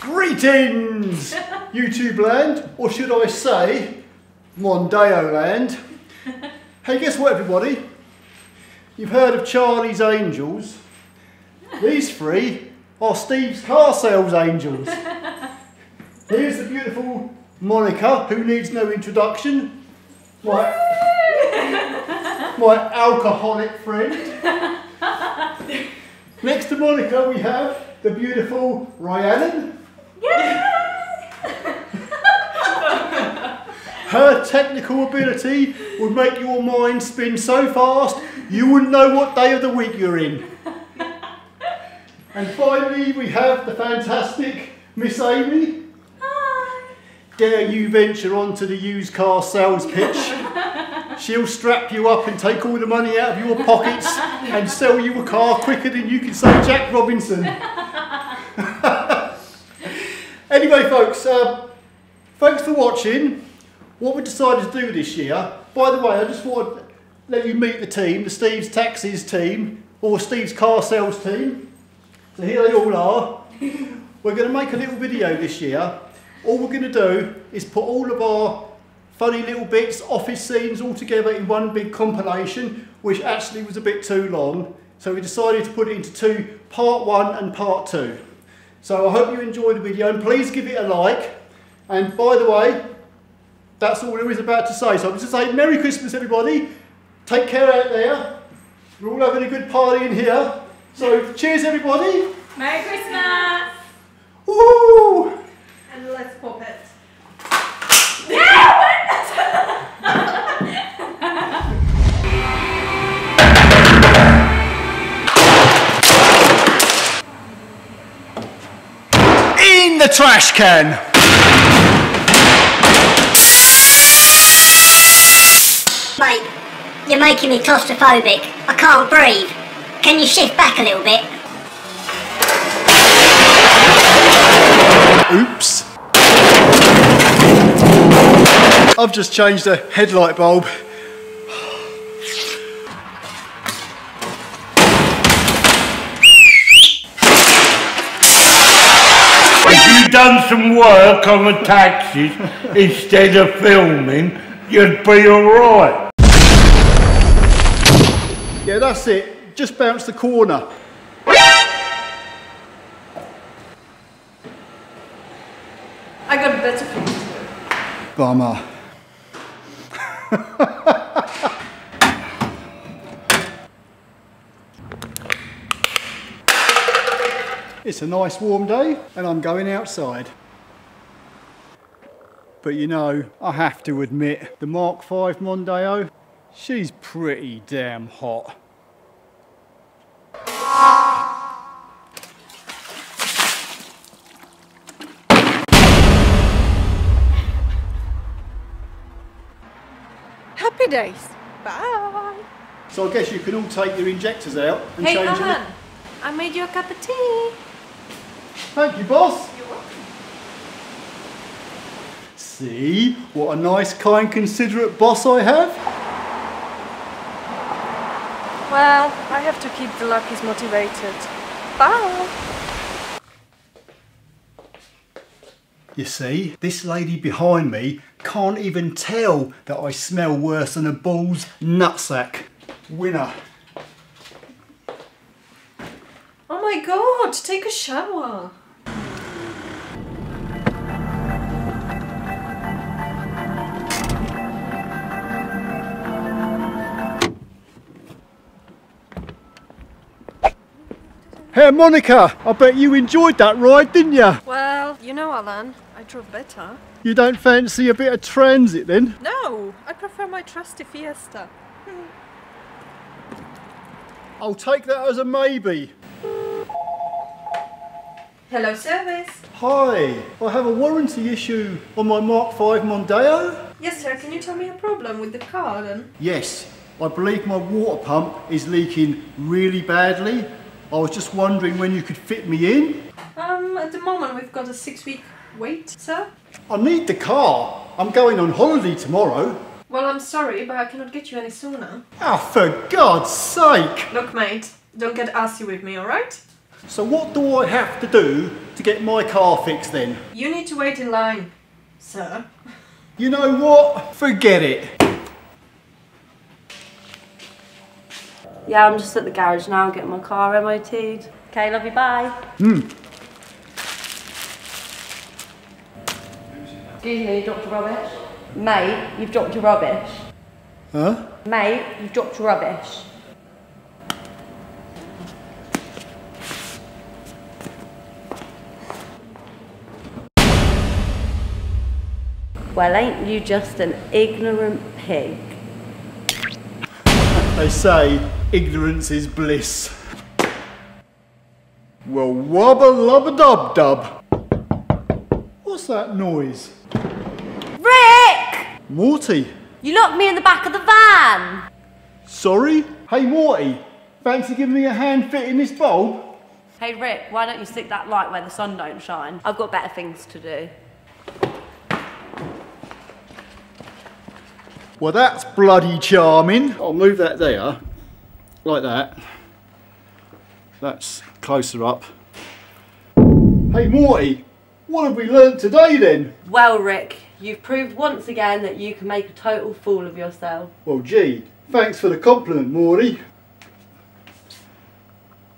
Greetings, YouTube land, or should I say, Mondeo land. Hey, guess what, everybody? You've heard of Charlie's Angels. These three are Steve's Car Sales Angels. Here's the beautiful Monika, who needs no introduction. My alcoholic friend. Next to Monika, we have the beautiful Rhiannon. Her technical ability would make your mind spin so fast you wouldn't know what day of the week you're in. And finally, we have the fantastic Miss Amy. Hi. Dare you venture onto the used car sales pitch? She'll strap you up and take all the money out of your pockets and sell you a car quicker than you can say Jack Robinson. Anyway, folks, thanks for watching. What we decided to do this year, by the way, I just want to let you meet the team, the Steve's Taxis team, or Steve's Car Sales team. So here they all are. We're going to make a little video this year. All we're going to do is put all of our funny little bits, office scenes, all together in one big compilation, which actually was a bit too long. So we decided to put it into two, part one and part two. So I hope you enjoy the video, and please give it a like. And by the way, that's all there is about to say. So I'm just saying Merry Christmas, everybody. Take care out there. We're all having a good party in here. So cheers, everybody. Merry Christmas. Woo! And let's pop it. In the trash can. Mate, you're making me claustrophobic. I can't breathe. Can you shift back a little bit? Oops. I've just changed the headlight bulb. If you'd done some work on the taxis instead of filming, you'd be alright. Yeah, that's it. Just bounce the corner. I got better things to do. Bummer. It's a nice warm day and I'm going outside. But you know, I have to admit, the Mark V Mondeo, she's pretty damn hot. Happy days. Bye. So I guess you can all take your injectors out and change them. Hey Alan, I made you a cup of tea. Thank you, boss. You're welcome. See what a nice, kind, considerate boss I have. Well, I have to keep the luckies motivated. Bye! You see, this lady behind me can't even tell that I smell worse than a bull's nutsack. Winner! Oh my god, take a shower! Hey Monika, I bet you enjoyed that ride, didn't you? Well, you know Alan, I drove better. You don't fancy a bit of transit then? No, I prefer my trusty Fiesta. I'll take that as a maybe. Hello service. Hi, I have a warranty issue on my Mark V Mondeo. Yes sir, can you tell me your problem with the car then? Yes, I believe my water pump is leaking really badly. I was just wondering when you could fit me in. At the moment we've got a 6-week wait, sir. I need the car. I'm going on holiday tomorrow. Well, I'm sorry, but I cannot get you any sooner. Ah, for God's sake! Look, mate, don't get arsy with me, alright? So what do I have to do to get my car fixed then? You need to wait in line, sir. You know what? Forget it. Yeah, I'm just at the garage now getting my car MOT'd. Okay, love you, bye. Excuse me, you dropped your rubbish. Mate, you've dropped your rubbish. Huh? Mate, you've dropped your rubbish. Well, ain't you just an ignorant pig? They say ignorance is bliss. Well, wubba lubba dub dub. What's that noise? Rick! Morty. You locked me in the back of the van. Sorry? Hey Morty, fancy giving me a hand fitting this bulb? Hey Rick, why don't you stick that light where the sun don't shine? I've got better things to do. Well, that's bloody charming. I'll move that there, like that. That's closer up. Hey Morty, what have we learnt today then? Well Rick, you've proved once again that you can make a total fool of yourself. Well gee, thanks for the compliment Morty.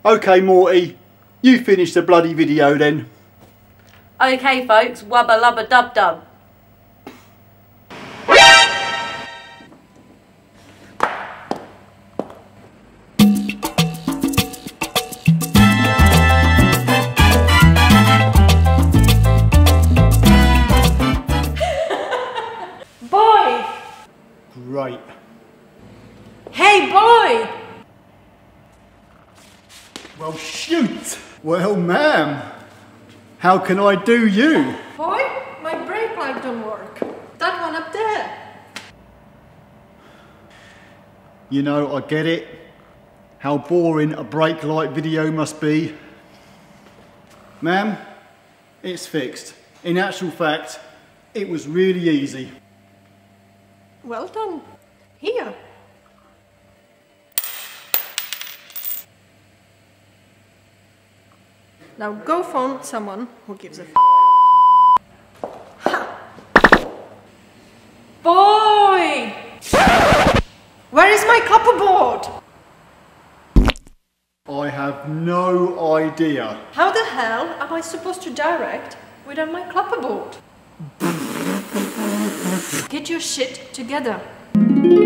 Okay Morty, you finish the bloody video then. Okay folks, wubba lubba dub dub. Right. Hey boy! Well shoot! Well ma'am, how can I do you? Boy, my brake light don't work. That one up there. You know, I get it. How boring a brake light video must be. Ma'am, it's fixed. In actual fact, it was really easy. Well done. Here. Now go phone someone who gives a f***. Ha. Boy! Where is my copperboard? I have no idea. How the hell am I supposed to direct without my copperboard? Get your shit together. Where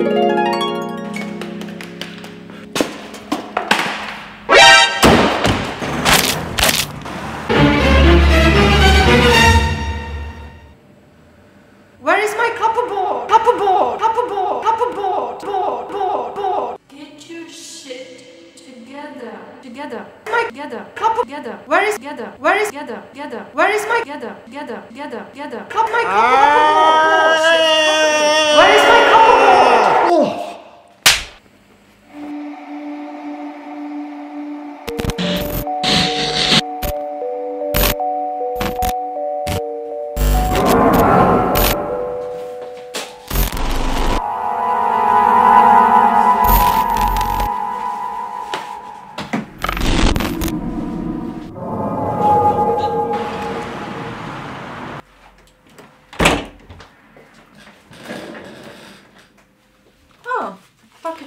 is my copperboard? Copperboard! Copperboard! Copperboard! Board! Board! Board! Get your shit together. Together. My gather. Copper. Gather. Where is gather? Where is gather? Gather. Where is my gather? Gather. Gather. Gather. Cop my copper. Where is my copperboard? Oh.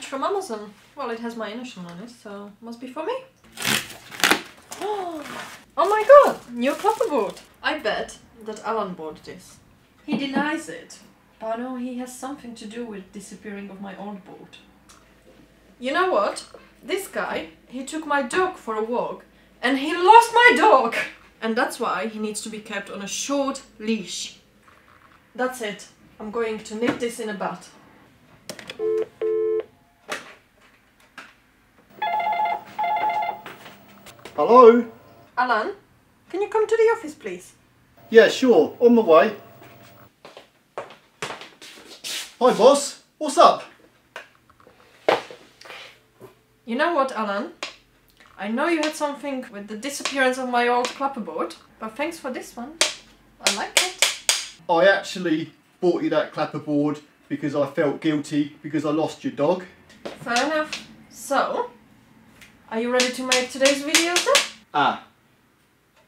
From Amazon. Well, it has my initial on it, so must be for me. Oh, oh my god, new copperboard! I bet that Alan bought this. He denies it, but I know he has something to do with disappearing of my old board. You know what? This guy, he took my dog for a walk and he lost my dog! And that's why he needs to be kept on a short leash. That's it. I'm going to nip this in a bud. Hello? Alan, can you come to the office please? Yeah, sure, on my way. Hi boss, what's up? You know what Alan? I know you had something with the disappearance of my old clapperboard, but thanks for this one. I like it. I actually bought you that clapperboard because I felt guilty because I lost your dog. Fair enough. So, are you ready to make today's video then?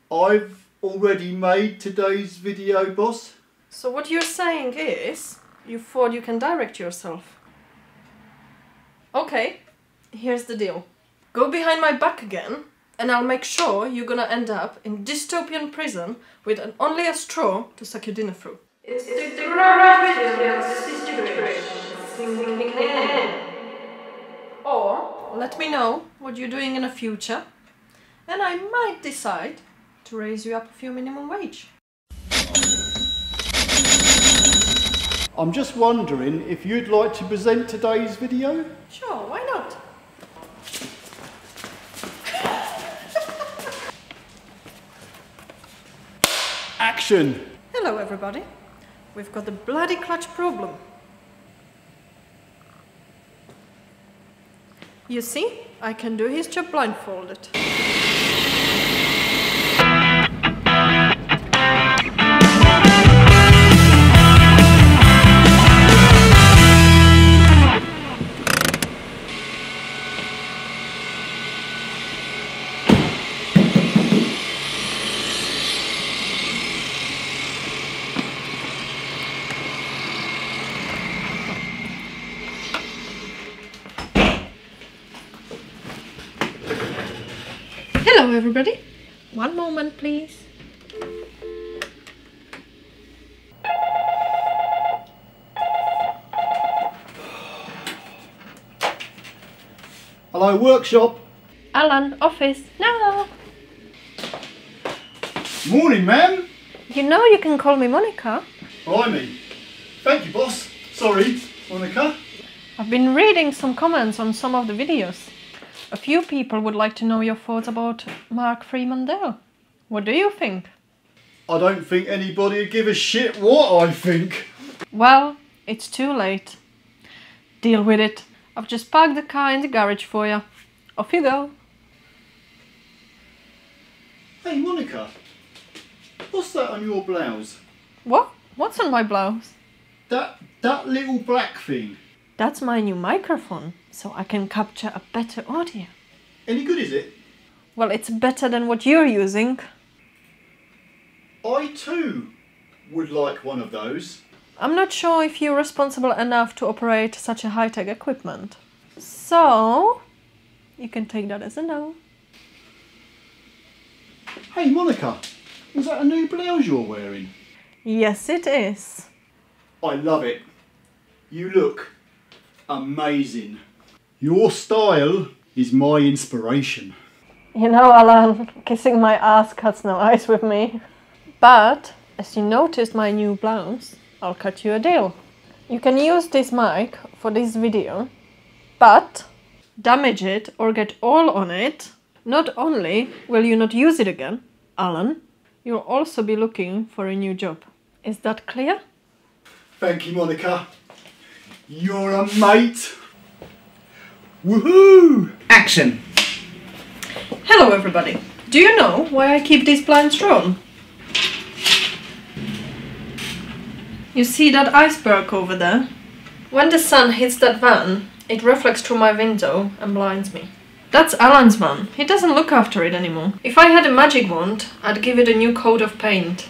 I've already made today's video, boss. So what you're saying is, you thought you can direct yourself. Okay, here's the deal. Go behind my back again, and I'll make sure you're gonna end up in dystopian prison with only a straw to suck your dinner through. It's the Or let me know what you're doing in the future, and I might decide to raise you up a few minimum wage. I'm just wondering if you'd like to present today's video? Sure, why not? Action! Hello everybody. We've got the bloody clutch problem. You see, I can do his job blindfolded. Everybody, one moment please. Hello, workshop. Alan, office now. Morning, ma'am. You know you can call me Monika. Blimey. Thank you, boss. Sorry, Monika. I've been reading some comments on some of the videos. A few people would like to know your thoughts about Mark III Mondeo. What do you think? I don't think anybody would give a shit what I think. Well, it's too late. Deal with it. I've just parked the car in the garage for you. Off you go. Hey Monika, what's that on your blouse? What? What's on my blouse? That little black thing. That's my new microphone, so I can capture a better audio. Any good, is it? Well, it's better than what you're using. I too would like one of those. I'm not sure if you're responsible enough to operate such a high-tech equipment. So, you can take that as a no. Hey Monika, is that a new blouse you're wearing? Yes, it is. I love it. You look amazing. Your style is my inspiration. You know, Alan, kissing my ass cuts no ice with me. But, as you noticed my new blouse, I'll cut you a deal. You can use this mic for this video, but damage it or get oil on it. Not only will you not use it again, Alan, you'll also be looking for a new job. Is that clear? Thank you, Monika. You're a mate! Woohoo! Action! Hello everybody! Do you know why I keep these blinds drawn? You see that iceberg over there? When the sun hits that van, it reflects through my window and blinds me. That's Alan's van. He doesn't look after it anymore. If I had a magic wand, I'd give it a new coat of paint.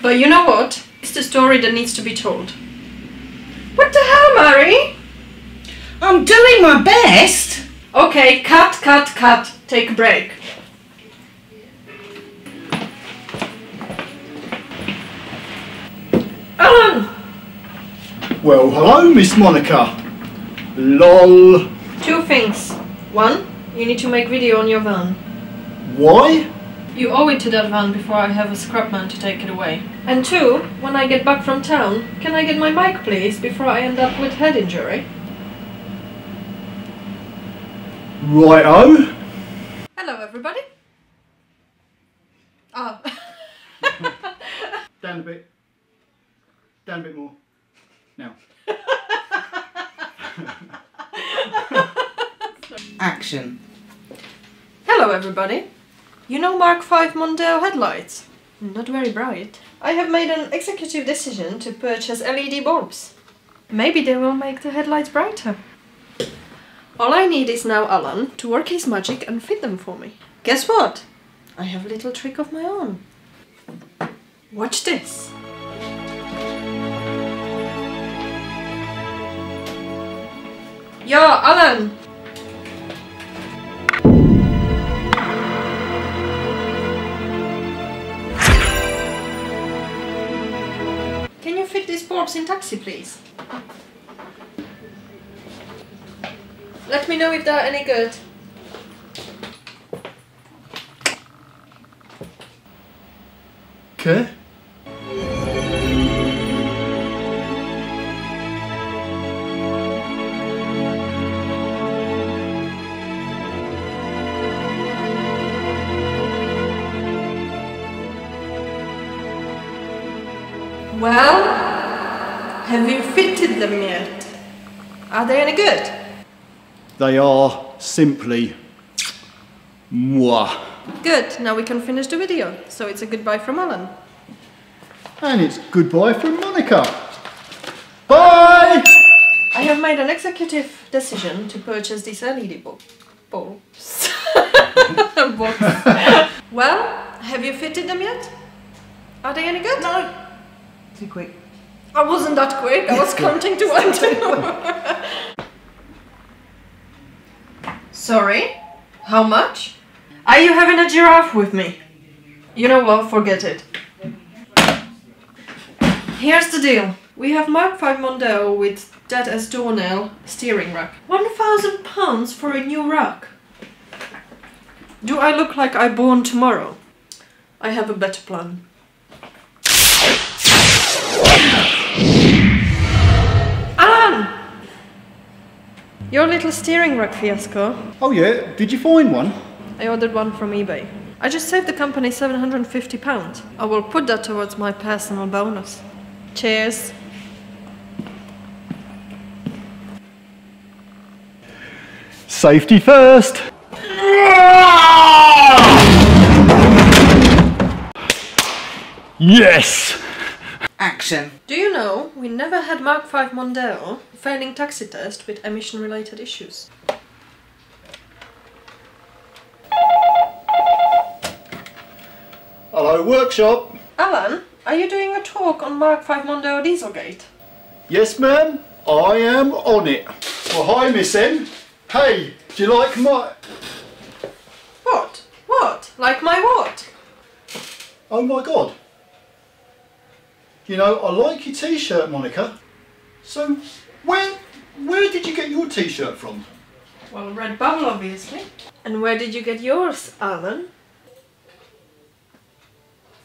But you know what? It's the story that needs to be told. What the hell, Mary? I'm doing my best! Okay, cut, cut, cut. Take a break. Alan! Well, hello, Miss Monika. LOL. Two things. One, you need to make video on your van. Why? You owe it to that van before I have a scrapman to take it away. And two, when I get back from town, can I get my mic please before I end up with head injury? Righto. Hello everybody. Oh. Down a bit. Down a bit more. Now. Action. Hello everybody. You know Mark V Mondeo headlights? Not very bright. I have made an executive decision to purchase LED bulbs. Maybe they will make the headlights brighter. All I need is now Alan to work his magic and fit them for me. Guess what? I have a little trick of my own. Watch this. Yo, Alan! Can you fit these boards in taxi, please? Let me know if they're any good. Okay. Well, have you fitted them yet? Are they any good? They are simply mwah. Good, now we can finish the video. So it's a goodbye from Alan. And it's goodbye from Monika. Bye! I have made an executive decision to purchase this LED bulbs. Well, have you fitted them yet? Are they any good? No. Too quick. I wasn't that quick, I was counting to 1 to 0. Sorry? How much? Are you having a giraffe with me? You know what, forget it. Here's the deal. We have Mark V Mondeo with dead as doornail steering rack. £1,000 for a new rack. Do I look like I born tomorrow? I have a better plan. Alan! Your little steering rack fiasco. Oh yeah, did you find one? I ordered one from eBay. I just saved the company £750. I will put that towards my personal bonus. Cheers! Safety first! Yes! Action! Do you know, we never had Mark V Mondeo failing taxi test with emission-related issues. Hello, workshop! Alan, are you doing a talk on Mark V Mondeo Dieselgate? Yes, ma'am. I am on it. Well, hi, Miss M. Hey, do you like my... What? What? Like my what? Oh, my God. You know, I like your t-shirt, Monika. So, where did you get your t-shirt from? Well, Red Bubble, obviously. And where did you get yours, Alan?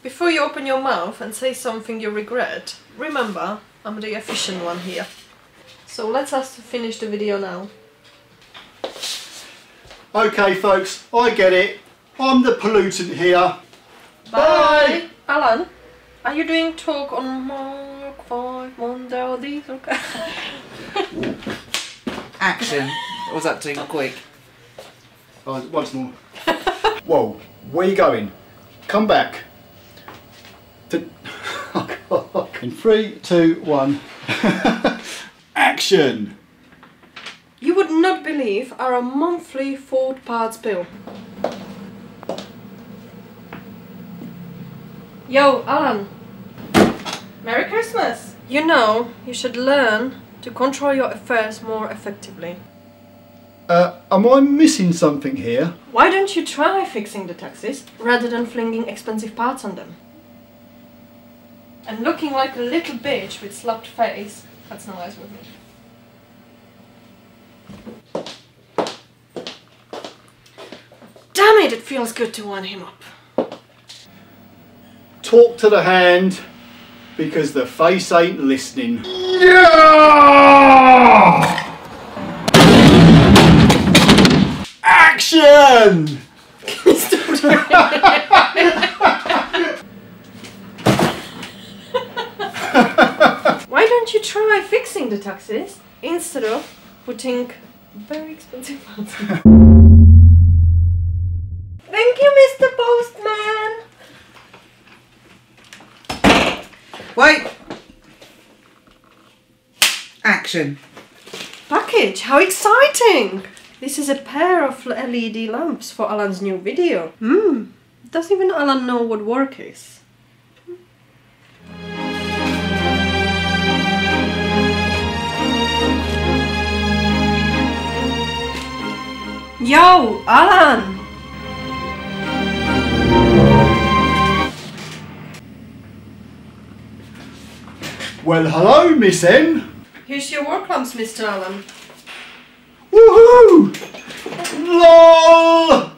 Before you open your mouth and say something you regret, remember, I'm the efficient one here. So let's us finish the video now. Okay, folks, I get it. I'm the pollutant here. Bye! Bye. Alan? Are you doing talk on Mark V Mondeo Dieselgate? Action. Was that too quick? Oh, once more. Whoa, where are you going? Come back. In 3, 2, 1. Action. You would not believe our monthly Ford parts bill. Yo, Alan. Merry Christmas! You know, you should learn to control your affairs more effectively. Am I missing something here? Why don't you try fixing the taxis, rather than flinging expensive parts on them? And looking like a little bitch with slapped face, that's not nice with me. Damn it, it feels good to wind him up. Talk to the hand, because the face ain't listening. Yeah! Action! Why don't you try fixing the taxis instead of putting very expensive ones? Thank you, Mr. Postman! Wait! Action! Package, how exciting! This is a pair of LED lamps for Alan's new video. Doesn't even Alan know what work is? Yo, Alan! Well, hello, Miss M. Here's your work lamps, Mr. Alan. Woohoo! LOL!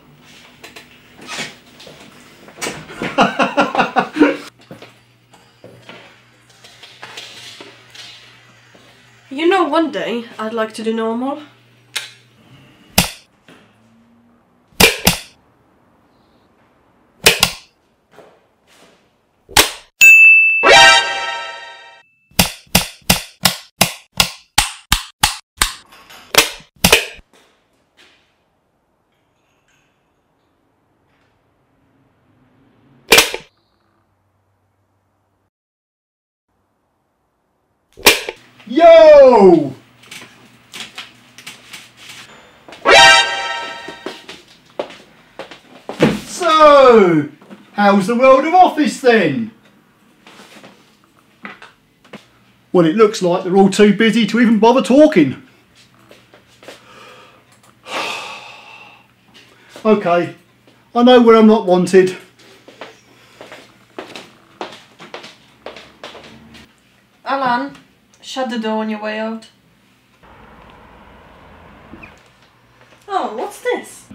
You know, one day I'd like to do normal. Yo! So, how's the world of office then? Well, it looks like they're all too busy to even bother talking. Okay, I know where I'm not wanted. Alan? Shut the door on your way out. Oh, what's this?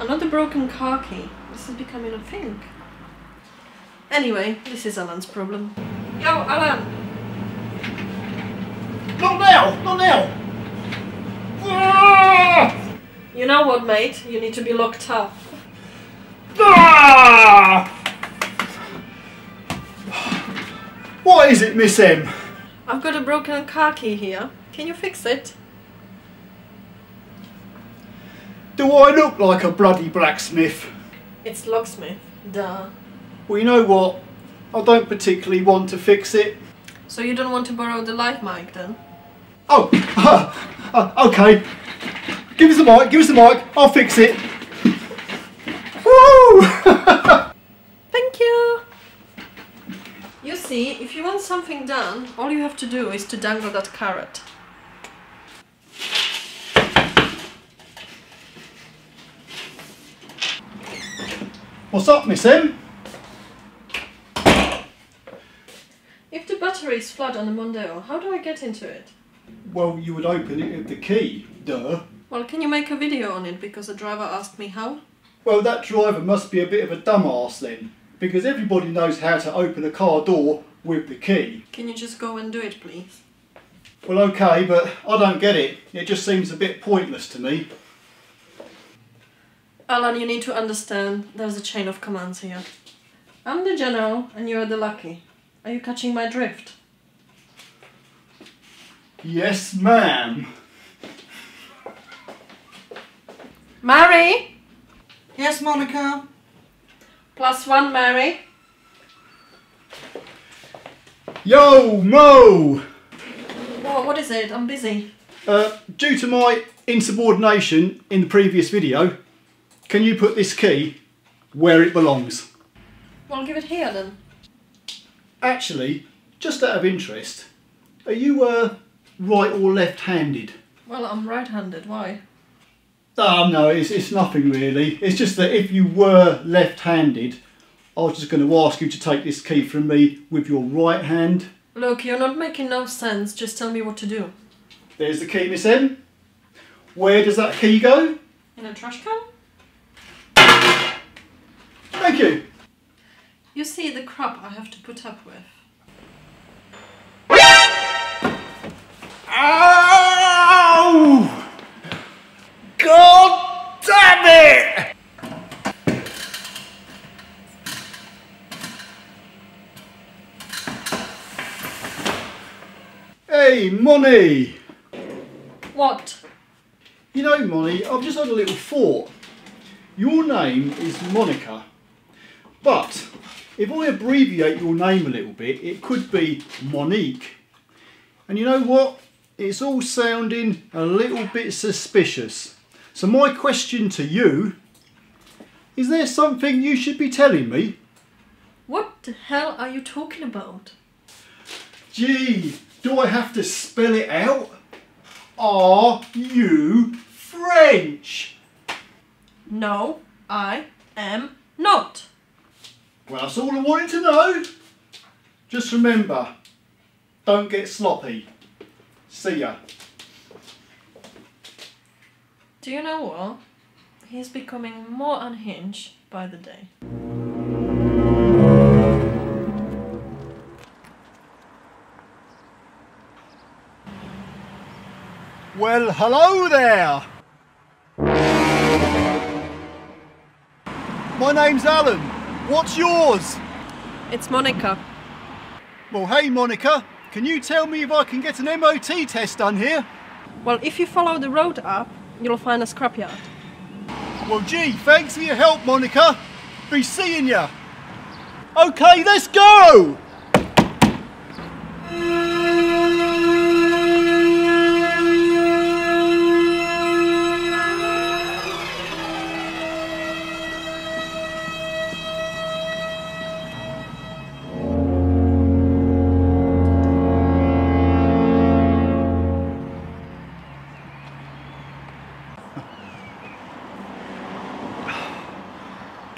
Another broken car key. This is becoming a thing. Anyway, this is Alan's problem. Yo, Alan! Not now! Not now! You know what, mate? You need to be locked up. What is it, Miss M? I've got a broken car key here. Can you fix it? Do I look like a bloody blacksmith? It's locksmith, duh. Well, you know what? I don't particularly want to fix it. So you don't want to borrow the light mic then? Oh, okay. Give us the mic, give us the mic. I'll fix it. Woo! Thank you. You see, if you want something done, all you have to do is to dangle that carrot. What's up, Miss M? If the battery is flat on the Mondeo, how do I get into it? Well, you would open it with the key, duh. Well, can you make a video on it, because the driver asked me how? Well, that driver must be a bit of a dumbass then. Because everybody knows how to open a car door with the key. Can you just go and do it, please? Well, okay, but I don't get it. It just seems a bit pointless to me. Alan, you need to understand there's a chain of commands here. I'm the general and you're the lucky. Are you catching my drift? Yes, ma'am. Mary? Yes, Monica? +1, Mary. Yo, Mo! What is it? I'm busy. Due to my insubordination in the previous video, can you put this key where it belongs? Well, I'll give it here then. Actually, just out of interest, are you right or left-handed? Well, I'm right-handed. Why? Oh no, it's nothing really. It's just that if you were left-handed, I was just going to ask you to take this key from me with your right hand. Look, you're not making no sense. Just tell me what to do. There's the key, Miss M. Where does that key go? In a trash can. Thank you. You see the crap I have to put up with. Ow! God damn it! Hey, Moni! What? You know, Moni, I've just had a little thought. Your name is Monika, but if I abbreviate your name a little bit, it could be Monique. And you know what? it's all sounding a little bit suspicious. So my question to you, is there something you should be telling me? What the hell are you talking about? Gee, do I have to spell it out? Are you French? No, I am not. Well, that's all I wanted to know. Just remember, don't get sloppy. See ya. Do you know what? He's becoming more unhinged by the day. Well, hello there. My name's Alan. What's yours? It's Monika. Well, hey Monika, can you tell me if I can get an MOT test done here? Well, if you follow the road up, you'll find a scrapyard. Well, gee, thanks for your help, Monika. Be seeing ya. Okay, let's go!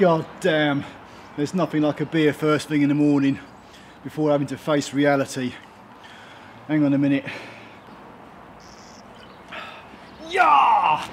God damn, there's nothing like a beer first thing in the morning before having to face reality. Hang on a minute. Yeah!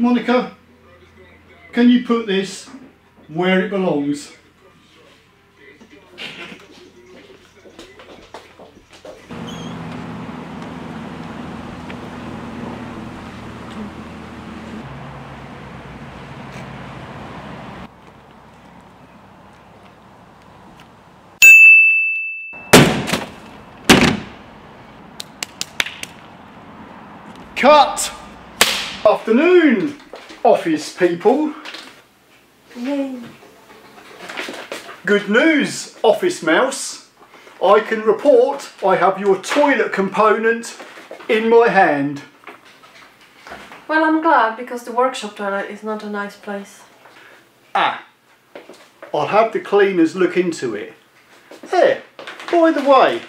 Monika, can you put this where it belongs? Cut! Afternoon, office people. Yay. Good news, office mouse. I can report I have your toilet component in my hand. Well, I'm glad, because the workshop toilet is not a nice place. Ah, I'll have the cleaners look into it. There, by the way,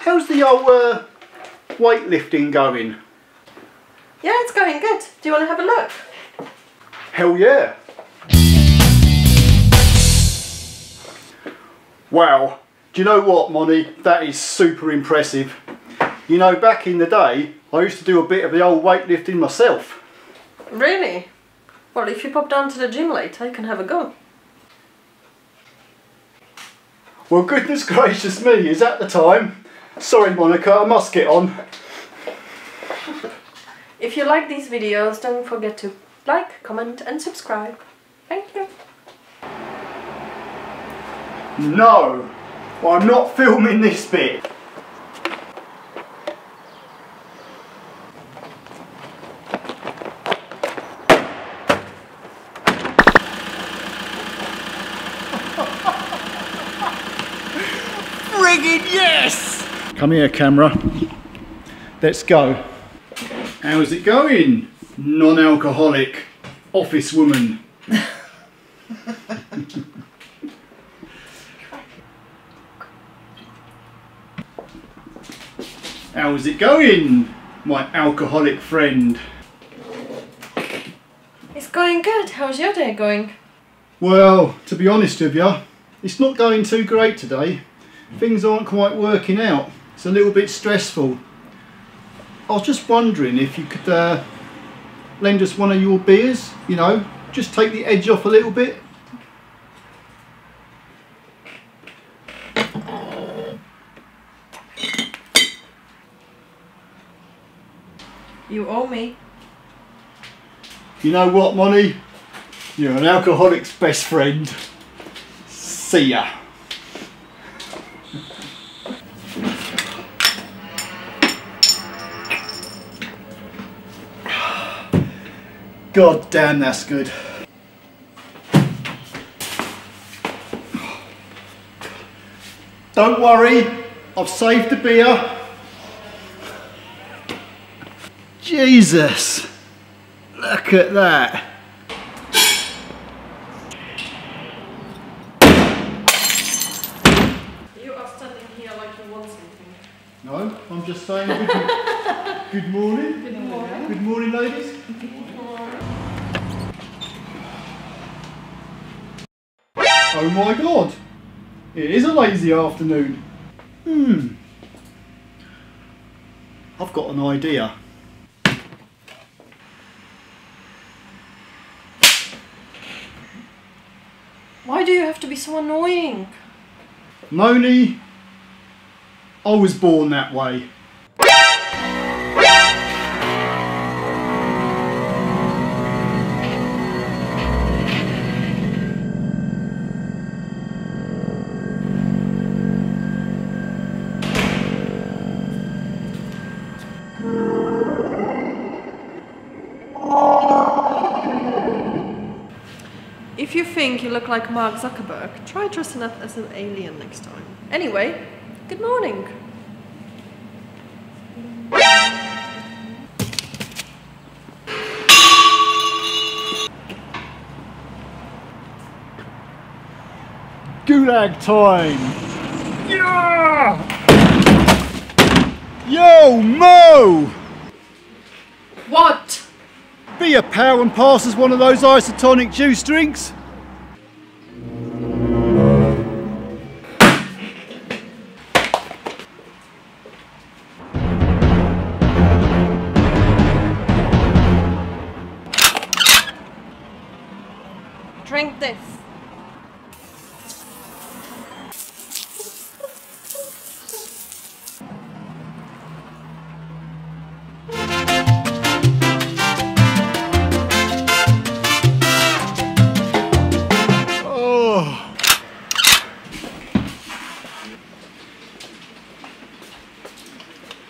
how's the old weightlifting going? Yeah, it's going good. Do you want to have a look? Hell yeah. Wow. Do you know what, Moni? That is super impressive. You know, back in the day, I used to do a bit of the old weightlifting myself. Really? Well, if you pop down to the gym later, you can have a go. Well, goodness gracious me, is that the time? Sorry, Monika, I must get on. If you like these videos, don't forget to like, comment and subscribe. Thank you. No, I'm not filming this bit. Friggin' yes! Come here, camera. Let's go. How's it going, non-alcoholic office woman? How's it going, my alcoholic friend? It's going good. How's your day going? Well, to be honest with you, it's not going too great today. Things aren't quite working out. It's a little bit stressful. I was just wondering if you could lend us one of your beers, you know, just take the edge off a little bit. owe me. You know what, Money? You're an alcoholic's best friend. See ya. God damn, that's good. Don't worry, I've saved the beer. Jesus, look at that. You are standing here like you want something. No, I'm just saying good morning. Good morning. Good morning, ladies. Good morning. Oh my God. It is a lazy afternoon. I've got an idea. Why do you have to be so annoying? Moni, I was born that way. If you think you look like Mark Zuckerberg, try dressing up as an alien next time. Anyway, good morning. Gulag time! Yeah! Yo, Mo! What? Be a pal and pass us one of those isotonic juice drinks. Drink this. Oh.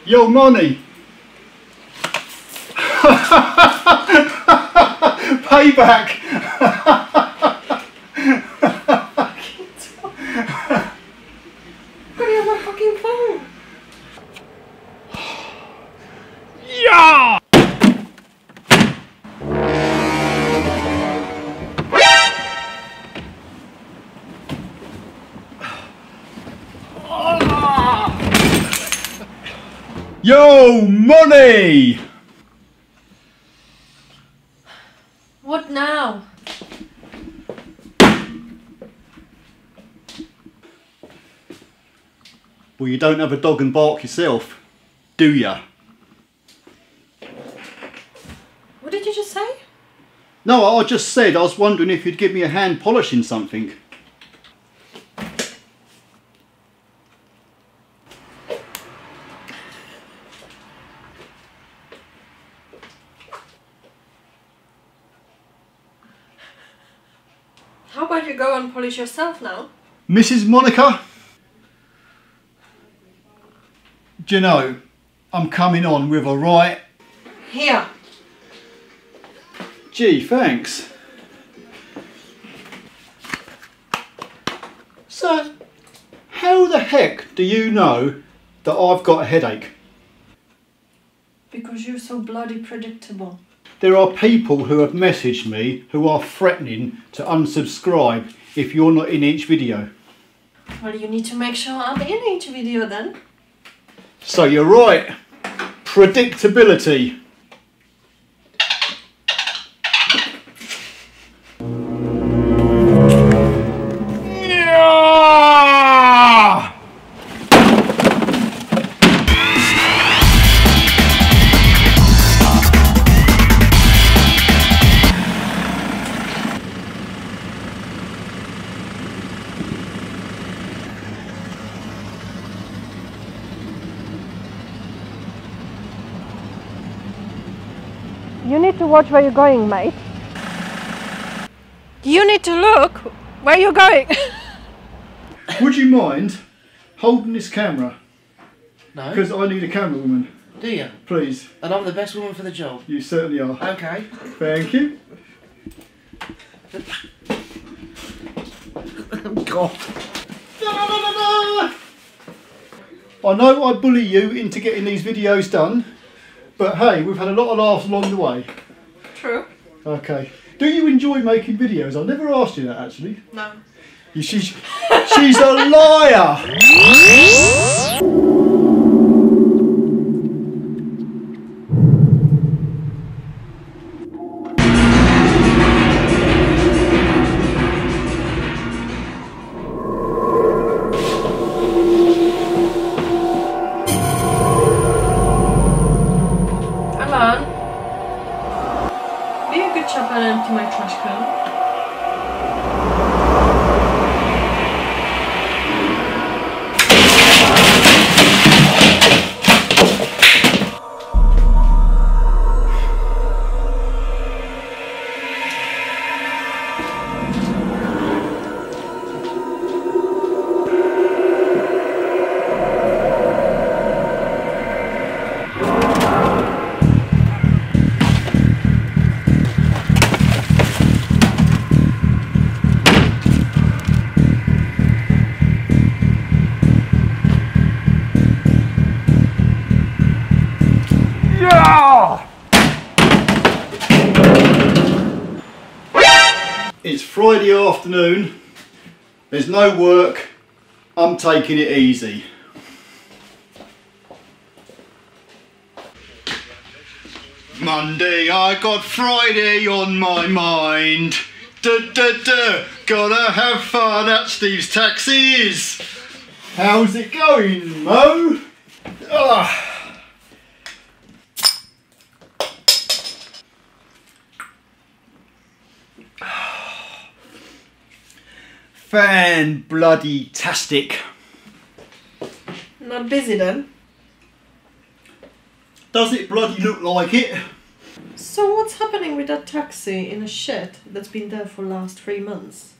Yo, Money. Payback. Yo, Money! What now? Well, you don't have a dog and bark yourself, do ya? What did you just say? No, I just said I was wondering if you'd give me a hand polishing something. How about you go and polish yourself now? Mrs. Monika? Do you know, I'm coming on with a right... Here. Gee, thanks. So, how the heck do you know that I've got a headache? Because you're so bloody predictable. There are people who have messaged me who are threatening to unsubscribe if you're not in each video. Well, you need to make sure I'm in each video then. So you're right. Predictability. watch where you're going, mate. You need to look where you're going. Would you mind holding this camera? No. Because I need a camera woman. Do you? Please. And I'm the best woman for the job. You certainly are. Okay. Thank you. Oh God. I know I bully you into getting these videos done, but hey, we've had a lot of laughs along the way. True. Okay. Do you enjoy making videos? I've never asked you that actually. No. She's a liar! Friday afternoon, there's no work, I'm taking it easy. Monday, I got Friday on my mind. Gotta have fun at Steve's Taxis. How's it going, Mo? Ah. Fan-bloody-tastic. Not busy then? Does it bloody look like it? So what's happening with that taxi in a shed that's been there for the last 3 months?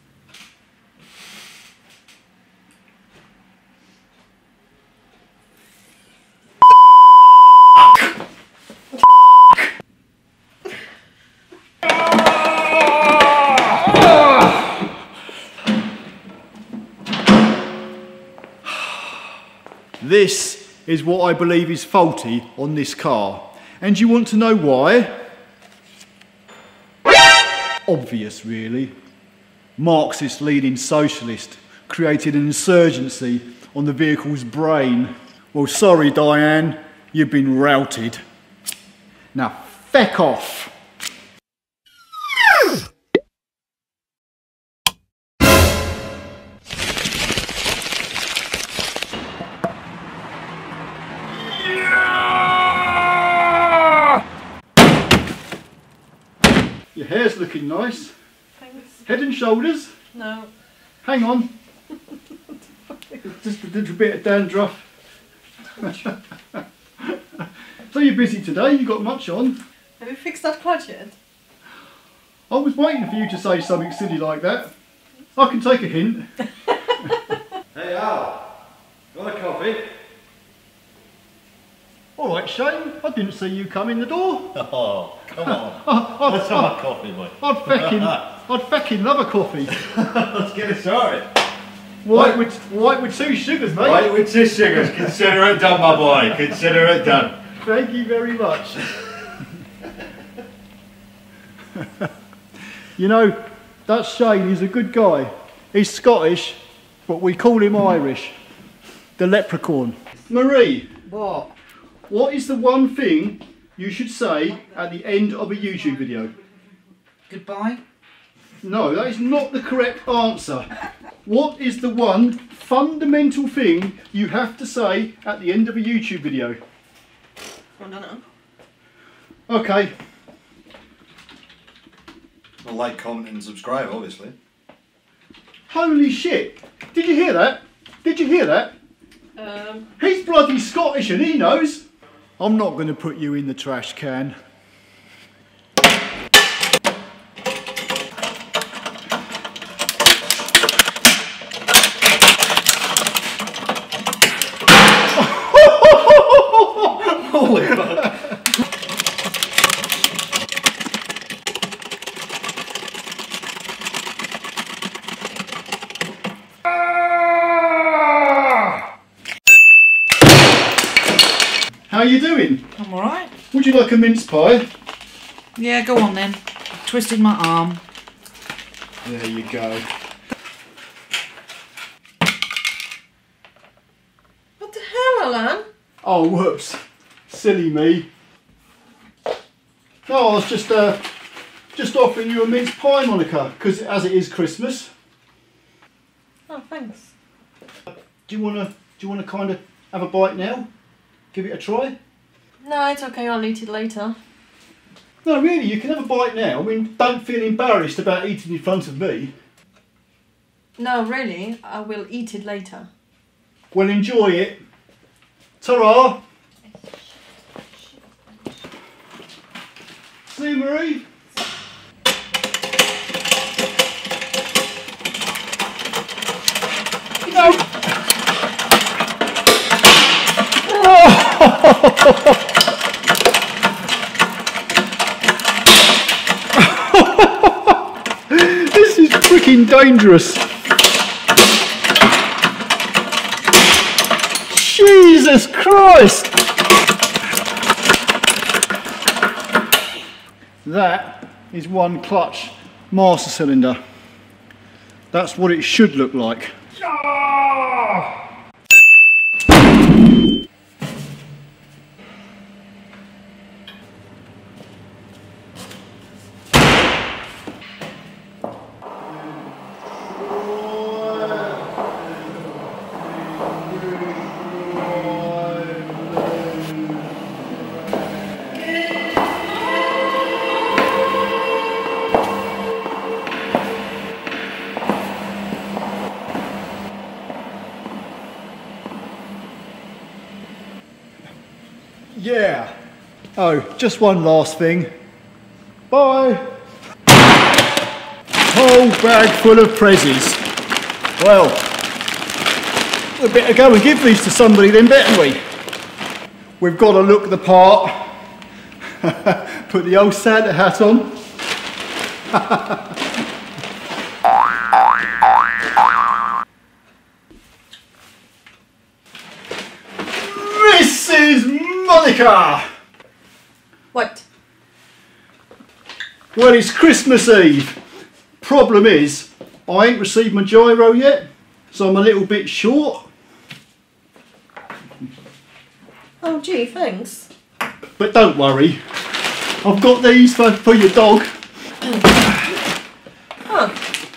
This is what I believe is faulty on this car. And you want to know why? Obvious, really. Marxist leading socialist created an insurgency on the vehicle's brain. Well, sorry, Diane, you've been routed. Now, feck off. Your hair's looking nice. Thanks. Head and shoulders? No. Hang on. Just a little bit of dandruff. So you're busy today, you got much on. Have you fixed that clutch yet? I was waiting for you to say something silly like that. I can take a hint. Hey Al, got a coffee? Alright Shane, I didn't see you come in the door. Oh, come on. Let's have a coffee, mate. I'd feckin' love a coffee. Let's get it started. White with two sugars, mate. White with two sugars. Consider it done, my boy. Consider it done. Thank you very much. You know, that Shane, he's a good guy. He's Scottish, but we call him Irish. The leprechaun. Marie. What? What is the one thing you should say at the end of a YouTube video? Goodbye? No, that is not the correct answer. What is the one fundamental thing you have to say at the end of a YouTube video? I don't know. Okay. Well, like, comment and subscribe, obviously. Holy shit! Did you hear that? Did you hear that? He's bloody Scottish and he knows. I'm not going to put you in the trash can. are you doing? I'm alright. Would you like a mince pie? Yeah, go on then. I twisted my arm. There you go. What the hell, Alan? Oh, whoops. Silly me. No, I was just offering you a mince pie, Monica, because as it is Christmas. Oh, thanks. Do you wanna kind of have a bite now? Give it a try? No, it's okay, I'll eat it later. No, really, you can have a bite now. I mean, don't feel embarrassed about eating in front of me. No, really, I will eat it later. Well, enjoy it. Ta-ra! See you, Marie. No! Oh. This is freaking dangerous. Jesus Christ! That is one clutch master cylinder. That's what it should look like. Yeah. Oh, just one last thing. Bye. Whole bag full of prezzies. Well, we better go and give these to somebody then, better we? We've got to look the part. Put the old Santa hat on. Monica! What? Well, it's Christmas Eve. Problem is, I ain't received my gyro yet, so I'm a little bit short. Oh gee, thanks. But don't worry, I've got these for your dog. Oh,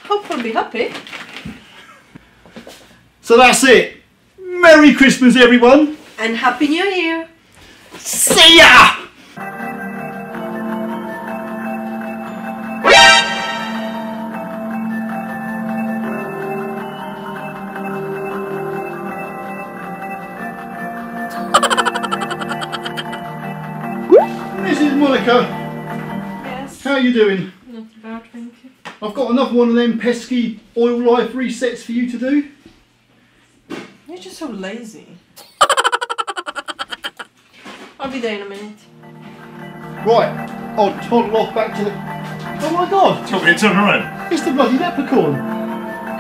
hope I'll be happy. So that's it. Merry Christmas, everyone. And Happy New Year. See ya! Mrs. Monica. Yes. How are you doing? Not too bad, thank you. I've got another one of them pesky oil life resets for you to do. You're just so lazy. I'll be there in a minute. Right, I'll toddle off back to the... Oh my God! Took me a turn around. It's the bloody leprechaun.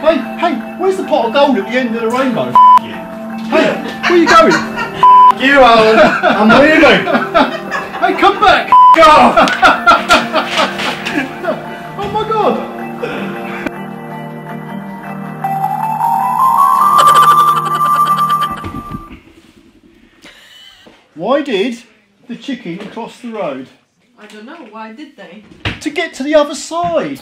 Hey, hey, where's the pot of gold at the end of the rainbow? Yeah. Hey, where you going? You, Alan. I'm leaving. Hey, come back. Oh my God. Why did the chicken cross the road? I don't know, why did they? To get to the other side!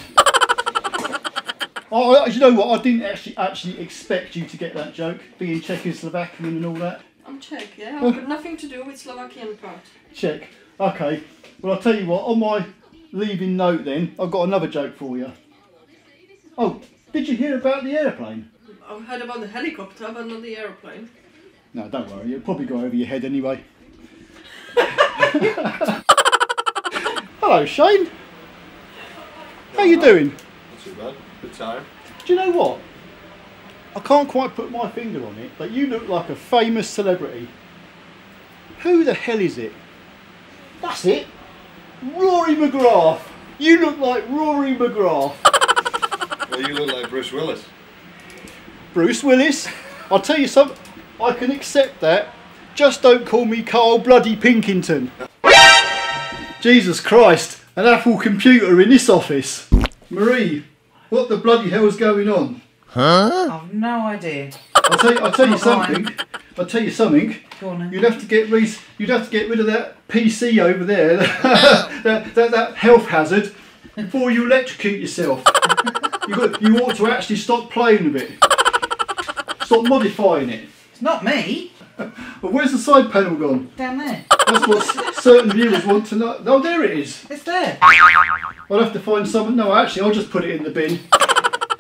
Oh, you know what, I didn't actually expect you to get that joke, being Czechoslovakian and all that. I'm Czech, yeah, I've got nothing to do with Slovakian part. Czech, okay. Well, I'll tell you what, on my leaving note then, I've got another joke for you. Oh, did you hear about the aeroplane? I've heard about the helicopter, but not the aeroplane. No, don't worry, it'll probably go over your head anyway. Hello Shane, how you doing? Not too bad, good time. Do you know what? I can't quite put my finger on it, but you look like a famous celebrity. Who the hell is it? That's it, Rory McGrath. You look like Rory McGrath. Well, you look like Bruce Willis. Bruce Willis? I'll tell you something, I can accept that. Just don't call me Karl bloody Pilkington. Jesus Christ, an Apple computer in this office. Marie, what the bloody hell's going on? Huh? I've no idea. I'll tell you something. Go on, you'd have to get rid of that PC over there, that health hazard, before you electrocute yourself. You ought to actually stop playing with it. Stop modifying it. It's not me. Well, where's the side panel gone? Down there. That's what certain viewers want to know. Oh, there it is. It's there. I'll have to find someone. No, actually, I'll just put it in the bin.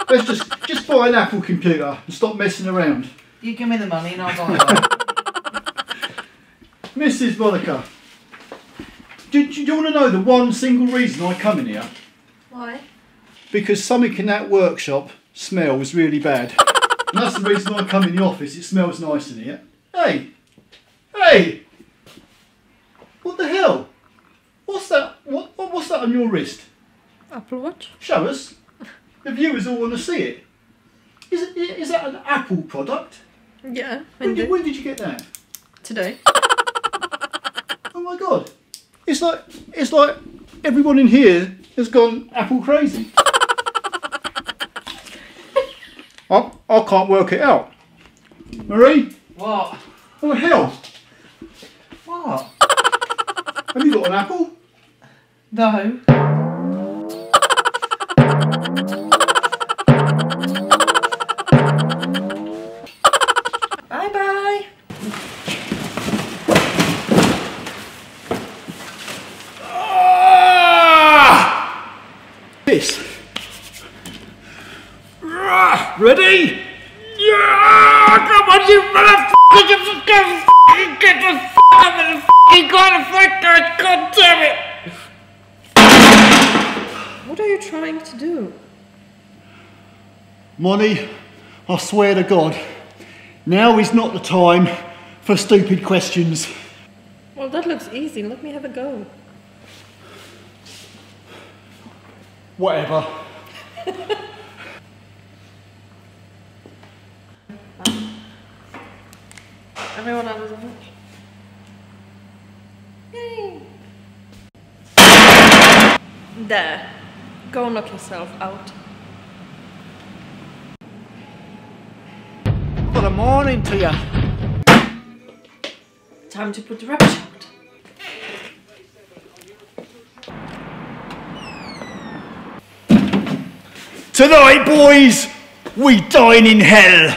Let's just buy an Apple computer and stop messing around. You give me the money and I'll buy one. Mrs. Monika, do you want to know the one single reason I come in here? Why? Because something in that workshop smells really bad. And that's the reason I come in the office. It smells nice in here. Hey! Hey! What the hell? What's that? What's that on your wrist? Apple Watch. Show us. The viewers all want to see it. Is that an Apple product? Yeah. When did you get that? Today. Oh my God! It's like everyone in here has gone Apple crazy. I can't work it out. Marie? What? Oh hell! What? Have you got an apple? No. Bye bye. Ah! This. Ready? Yeah! Come on, you motherfucker! Just get the f out of the f***ing car! God damn it! What are you trying to do? Moni, I swear to God, now is not the time for stupid questions. Well, that looks easy. Let me have a go. Whatever. Everyone else is on. Yay! There. Go knock yourself out. Good morning to you. Time to put the rubbish out. Tonight, boys, we dine in hell.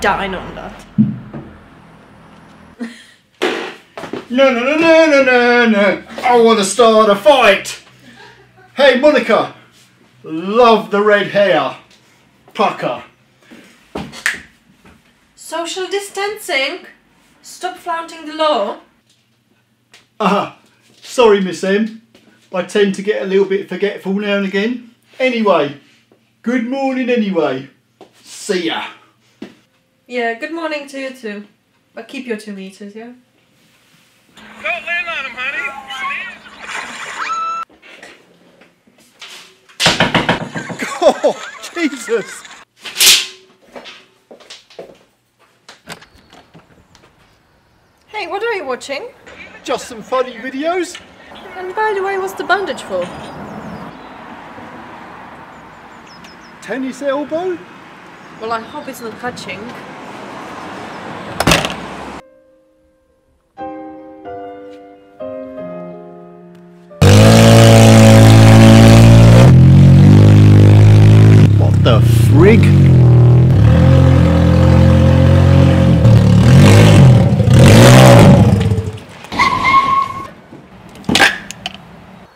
Dine on that. No, no, no, no, no, no, no. I want to start a fight. Hey, Monika. Love the red hair. Pucker. Social distancing. Stop flouting the law. Sorry, Miss M. I tend to get a little bit forgetful now and again. Anyway, good morning anyway. See ya. Yeah, good morning to you too. But keep your 2 meters, yeah? Don't land on him, honey! Oh, Jesus! Hey, what are you watching? Just some funny videos. And by the way, what's the bandage for? Tennis elbow? Well, I hope it's not catching. What the frig?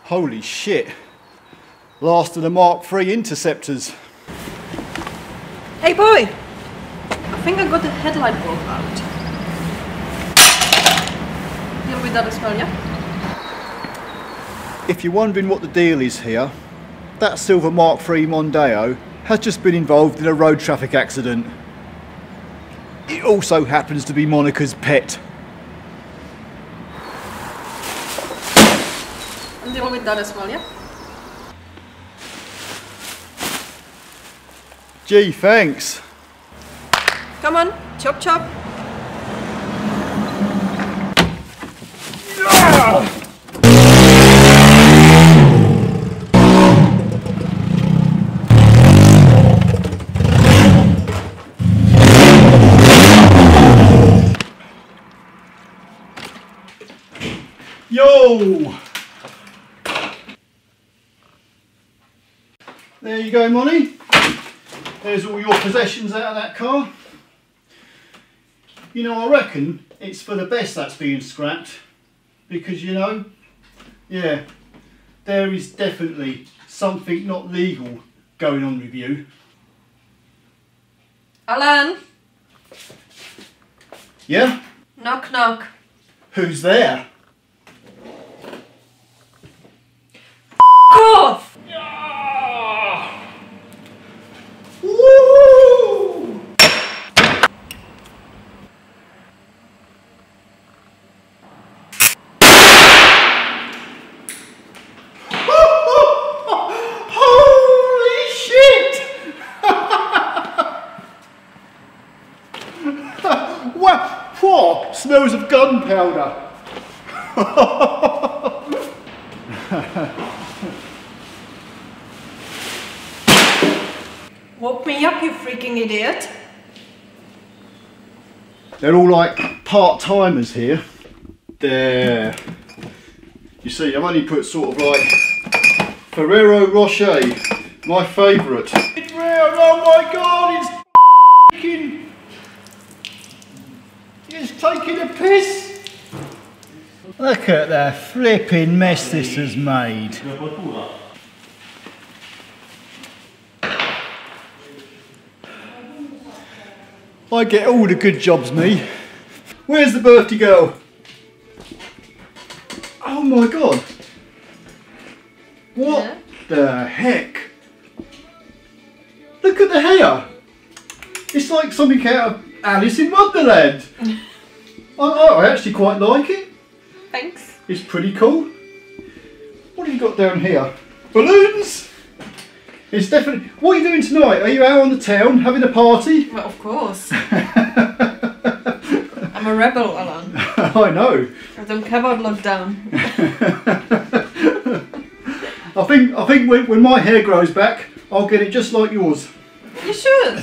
Holy shit. Last of the Mark III Interceptors. Hey boy! I think I got the headlight bulb out. You'll be that as well, yeah? If you're wondering what the deal is here, that silver Mark III Mondeo has just been involved in a road traffic accident. It also happens to be Monika's pet. I'm dealing with that as well, yeah? Gee, thanks. Come on, chop chop. Ah! Yo! There you go, Money. There's all your possessions out of that car. You know, I reckon it's for the best that's being scrapped, because, you know, yeah, there is definitely something not legal going on with you. Alan? Yeah? Knock knock. Who's there? F*** off! Smells of gunpowder. Woke me up, you freaking idiot. They're all like part-timers here. There. You see, I've only put sort of like Ferrero Rocher, my favourite. It's rare, oh my god, it's f***ing... It's taking a piss! Look at the flipping mess this has made. I get all the good jobs, me. Where's the birthday girl? Oh my god! What the heck? Look at the hair! It's like something out of Alice in Wonderland. I actually quite like it. Thanks. It's pretty cool. What have you got down here? Balloons! It's definitely... What are you doing tonight? Are you out on the town having a party? Well, of course. I'm a rebel, Alan. I know. I don't care about lockdown. I think when my hair grows back, I'll get it just like yours. You should.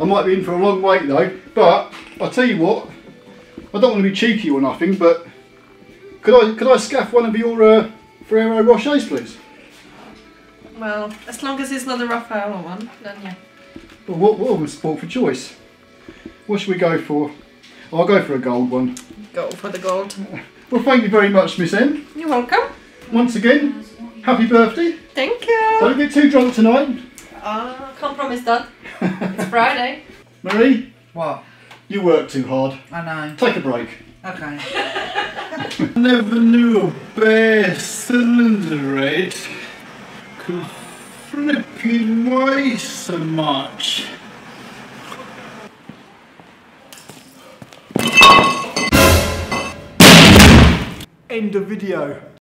I might be in for a long wait though, but I'll tell you what, I don't want to be cheeky or nothing, but could I scaff one of your Ferrero Rochers, please? Well, as long as it's not a Raffaello one, then yeah. But what was sport for choice? What should we go for? I'll go for a gold one. Go for the gold. Well, thank you very much, Miss M. You're welcome. Once again, happy birthday. Thank you. Don't get too drunk tonight. I can't promise that. It's Friday. Marie? What? You work too hard. I know. Take a break. Okay. Never knew a bare cylinder rate could flipping weigh so much. End of video.